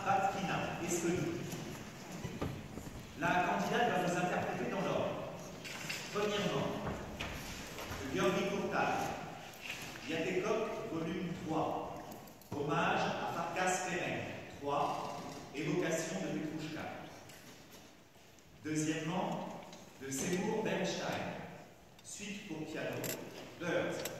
Bakhtina. Est-ce que la candidate va vous interpréter dans l'ordre? Premièrement, le Gheorghi Kurtar, Iatekok, volume 3, hommage à Farkas Ferenc, 3, évocation de Petrouchka. Deuxièmement, de Seymour Bernstein, suite pour piano, Birds,